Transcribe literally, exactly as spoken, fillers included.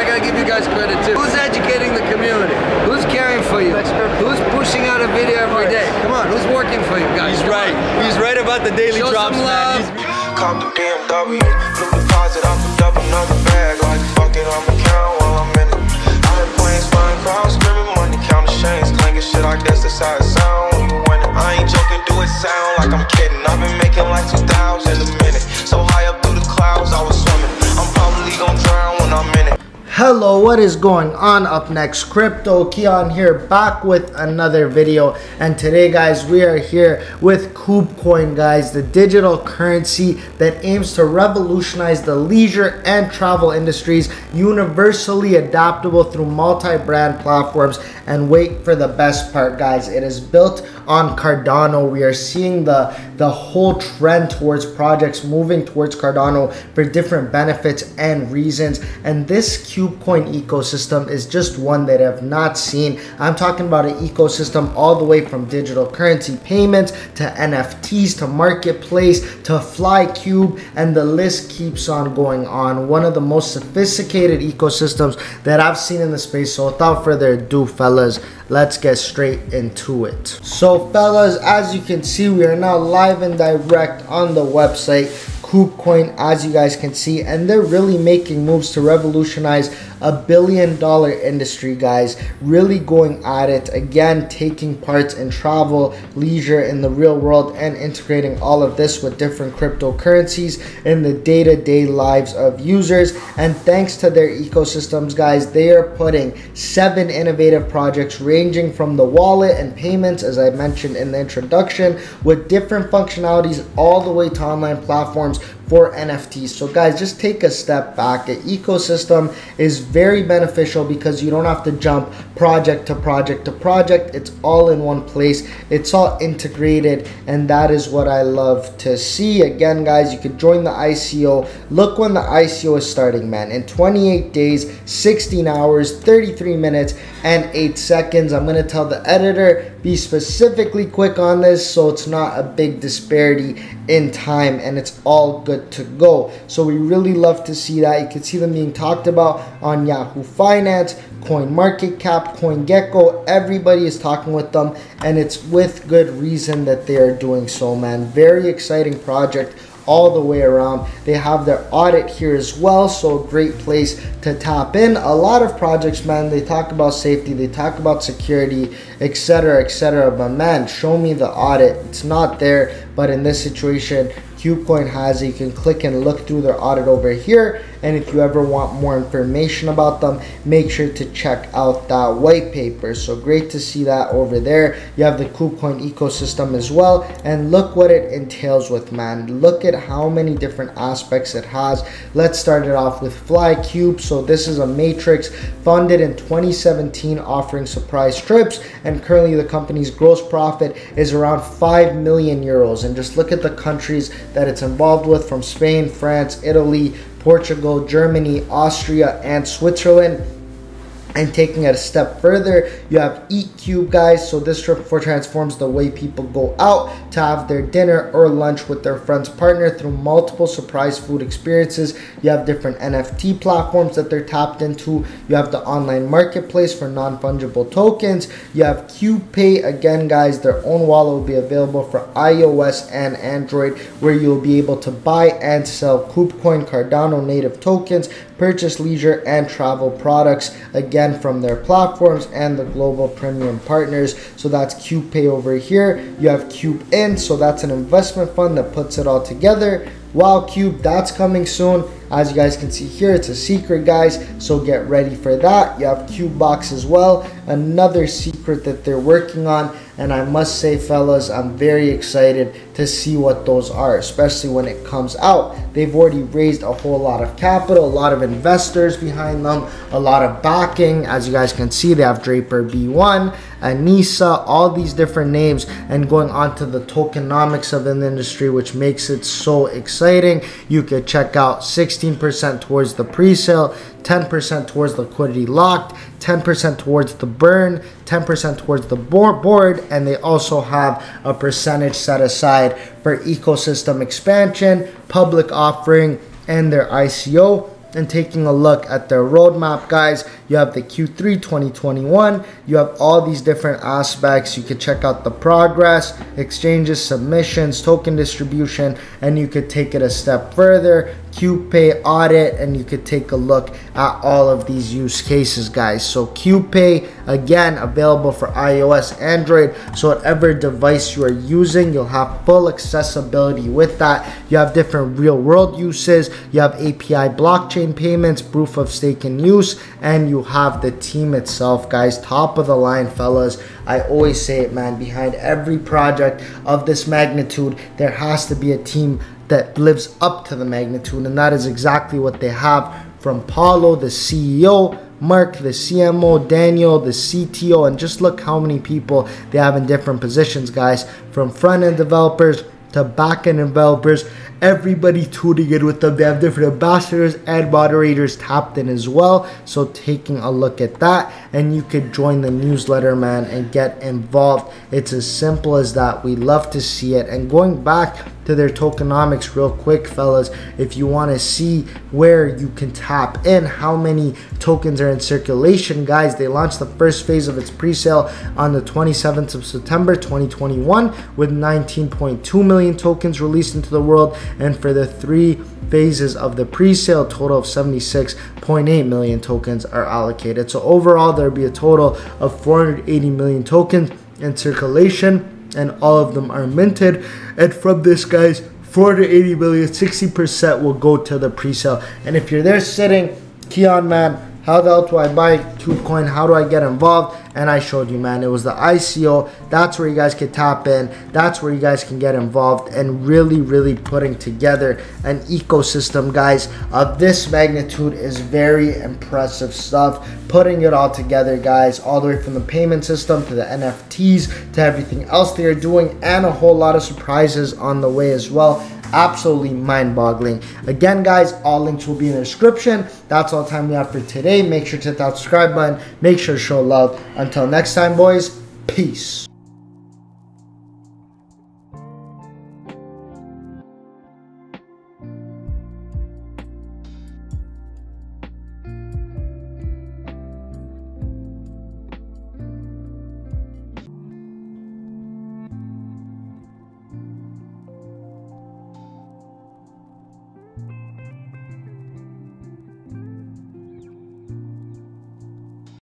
I gotta give you guys credit too. Who's educating the community? Who's caring for you? Who's pushing out a video every day? Come on, who's working for you guys? He's right. He's right about the daily drops, man. Call the B M W, blue deposit off the double another bag. Like fuck it, I'ma count while I'm in it. I been playing spine crowds, screaming money, counting chains, clanging shit like that's the side sound. When you win it, I ain't joking, do it sound like I'm kidding. I've been making like two thousand a minute, so high up through the clouds, I was swimming. I'm probably gonna drown when I'm in it. Hello, what is going on? Up next, Crypto Keon here, back with another video. And today, guys, we are here with KubeCoin, guys, the digital currency that aims to revolutionize the leisure and travel industries, universally adaptable through multi-brand platforms. And wait for the best part, guys, it is built on Cardano. We are seeing the the whole trend towards projects moving towards Cardano for different benefits and reasons, and this Cube Coin ecosystem is just one that I've not seen. I'm talking about an ecosystem all the way from digital currency payments to N F Ts to marketplace to FlyQube, and the list keeps on going on. One of the most sophisticated ecosystems that I've seen in the space. So without further ado, fellas, let's get straight into it. So fellas, as you can see, we are now live and direct on the website KubeCoin, as you guys can see, and they're really making moves to revolutionize a billion dollar industry, guys. Really going at it again, taking parts in travel, leisure, in the real world, and integrating all of this with different cryptocurrencies in the day-to-day lives of users. And thanks to their ecosystems, guys, they are putting seven innovative projects ranging from the wallet and payments, as I mentioned in the introduction, with different functionalities all the way to online platforms for N F Ts. So guys, just take a step back. The ecosystem is very beneficial because you don't have to jump project to project to project. It's all in one place. It's all integrated, and that is what I love to see. Again, guys, you can join the I C O. Look when the I C O is starting, man. In twenty-eight days, sixteen hours, thirty-three minutes, and eight seconds. I'm gonna tell the editor, be specifically quick on this so it's not a big disparity in time, and it's all good to go. So we really love to see that. You can see them being talked about on Yahoo Finance, CoinMarketCap, CoinGecko. Everybody is talking with them, and it's with good reason that they are doing so, man. Very exciting project all the way around. They have their audit here as well, so a great place to tap in. A lot of projects, man, they talk about safety, they talk about security, etc, etc, but man, show me the audit. It's not there, but in this situation KubeCoin has it. You can click and look through their audit over here, and if you ever want more information about them, make sure to check out that white paper. So great to see that over there. You have the KubeCoin ecosystem as well, and look what it entails with, man. Look at how many different aspects it has. Let's start it off with FlyQube. So this is a matrix funded in twenty seventeen, offering surprise trips, and currently the company's gross profit is around five million euros. And just look at the countries that it's involved with, from Spain, France, Italy, Portugal, Germany, Austria, and Switzerland. And taking it a step further, you have EatQube, guys. So this trip for transforms the way people go out to have their dinner or lunch with their friends, partner, through multiple surprise food experiences. You have different N F T platforms that they're tapped into. You have the online marketplace for non-fungible tokens. You have QPay. Again, guys, their own wallet will be available for iOS and Android, where you'll be able to buy and sell KubeCoin Cardano native tokens, purchase leisure and travel products, again, from their platforms and the global premium partners. So that's QPay over here. You have QubeIn, so that's an investment fund that puts it all together. WowQube, that's coming soon. As you guys can see here, it's a secret, guys, so get ready for that. You have QubeBox as well, another secret that they're working on. And I must say, fellas, I'm very excited to see what those are, especially when it comes out. They've already raised a whole lot of capital, a lot of investors behind them, a lot of backing. As you guys can see, they have Draper B one, Anissa, all these different names, and going on to the tokenomics of an industry, which makes it so exciting. You could check out sixteen percent towards the pre-sale, ten percent towards liquidity locked, ten percent towards the burn, ten percent towards the board, and they also have a percentage set aside for ecosystem expansion, public offering, and their I C O. and taking a look at their roadmap, guys, you have the Q three twenty twenty-one, you have all these different aspects. You could check out the progress, exchanges, submissions, token distribution, and you could take it a step further, QPay audit, and you could take a look at all of these use cases, guys. So QPay, again, available for iOS, Android, so whatever device you are using, you'll have full accessibility with that. You have different real world uses, you have A P I blockchain payments, proof of stake and use, and you have the team itself, guys. Top of the line, fellas. I always say it, man, behind every project of this magnitude, there has to be a team that lives up to the magnitude, and that is exactly what they have, from Paulo, the C E O, Mark, the C M O, Daniel, the C T O, and just look how many people they have in different positions, guys, from front-end developers to back-end developers, everybody tuning in with them. They have different ambassadors and moderators tapped in as well, so taking a look at that, and you could join the newsletter, man, and get involved. It's as simple as that. We love to see it. And going back to their tokenomics real quick, fellas, if you want to see where you can tap in, how many tokens are in circulation, guys, they launched the first phase of its pre-sale on the twenty-seventh of September twenty twenty-one with nineteen point two million tokens released into the world, and for the three phases of the pre-sale, total of seventy-six point eight million tokens are allocated. So overall, there'll be a total of four hundred eighty million tokens in circulation, and all of them are minted. And from this, guys, four hundred eighty million, sixty percent will go to the pre-sale. And if you're there sitting, Keon, man, how the hell do I buy KubeCoin? How do I get involved? And I showed you, man, it was the I C O. That's where you guys can tap in. That's where you guys can get involved, and really, really putting together an ecosystem, guys, of this magnitude is very impressive stuff. Putting it all together, guys, all the way from the payment system to the N F Ts to everything else they are doing, and a whole lot of surprises on the way as well. Absolutely mind-boggling. Again, guys, all links will be in the description. That's all the time we have for today. Make sure to hit that subscribe button. Make sure to show love. Until next time, boys, peace.